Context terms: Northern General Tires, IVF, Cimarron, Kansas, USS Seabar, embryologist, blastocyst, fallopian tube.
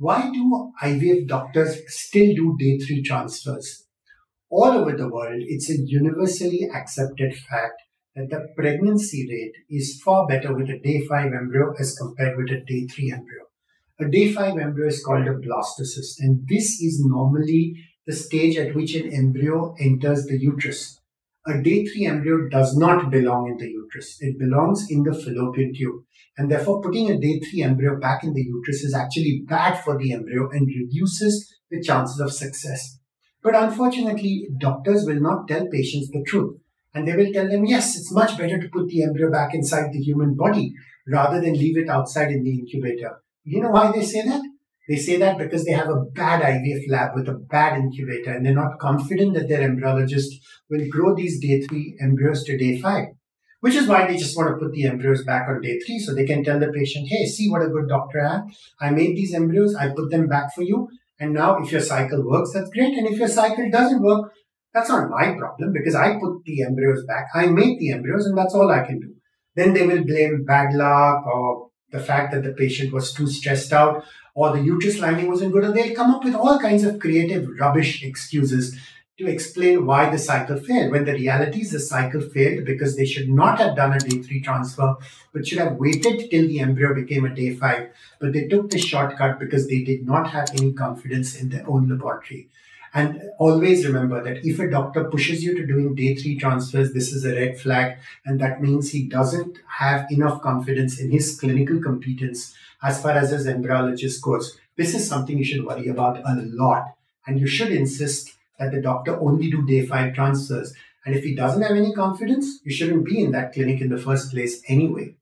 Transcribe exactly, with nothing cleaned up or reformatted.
Why do I V F doctors still do day three transfers? All over the world, it's a universally accepted fact that the pregnancy rate is far better with a day five embryo as compared with a day three embryo. A day five embryo is called a blastocyst, and this is normally the stage at which an embryo enters the uterus. A day three embryo does not belong in the uterus. It belongs in the fallopian tube. And therefore, putting a day three embryo back in the uterus is actually bad for the embryo and reduces the chances of success. But unfortunately, doctors will not tell patients the truth. And they will tell them, yes, it's much better to put the embryo back inside the human body rather than leave it outside in the incubator. You know why they say that? They say that because they have a bad I V F lab with a bad incubator, and they're not confident that their embryologist will grow these day three embryos to day five, which is why they just want to put the embryos back on day three so they can tell the patient, hey, see what a good doctor I am. I made these embryos, I put them back for you, and now if your cycle works, that's great, and if your cycle doesn't work, that's not my problem because I put the embryos back, I made the embryos, and that's all I can do. Then they will blame bad luck or the fact that the patient was too stressed out or the uterus lining wasn't good, and they'll come up with all kinds of creative rubbish excuses to explain why the cycle failed, when the reality is the cycle failed because they should not have done a day three transfer but should have waited till the embryo became a day five. But they took the shortcut because they did not have any confidence in their own laboratory. And always remember that if a doctor pushes you to doing day three transfers, this is a red flag, and that means he doesn't have enough confidence in his clinical competence as far as his embryologist goes. This is something you should worry about a lot, and you should insist that the doctor only do day five transfers. And if he doesn't have any confidence, you shouldn't be in that clinic in the first place anyway.